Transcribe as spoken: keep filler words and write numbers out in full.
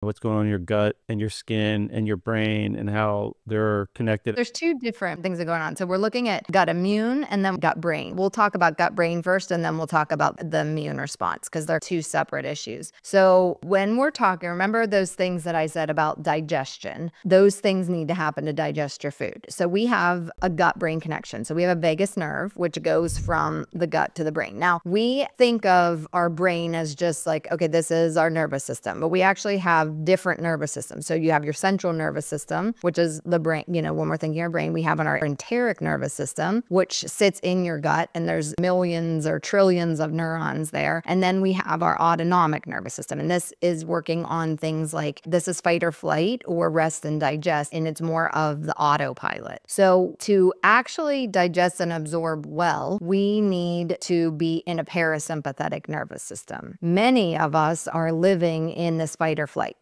what's going on in your gut and your skin and your brain and how they're connected. There's two different things that are going on. So we're looking at gut immune and then gut brain. We'll talk about gut brain first, and then we'll talk about the immune response because they're two separate issues. So when we're talking, remember those things that I said about digestion, those things need to happen to digest your food. So we have a gut brain connection. So we have a vagus nerve, which goes from the gut to the brain. Now we think of our brain as just like, okay, this is our nervous system, but we actually have different nervous systems. So you have your central nervous system, which is the brain. You know, when we're thinking our brain, we have in our enteric nervous system, which sits in your gut, and there's millions or trillions of neurons there. And then we have our autonomic nervous system. And this is working on things like, this is fight or flight or rest and digest, and it's more of the autopilot. So to actually digest and absorb well, we need to be in a parasympathetic nervous system. Many of us are living in this fight or flight.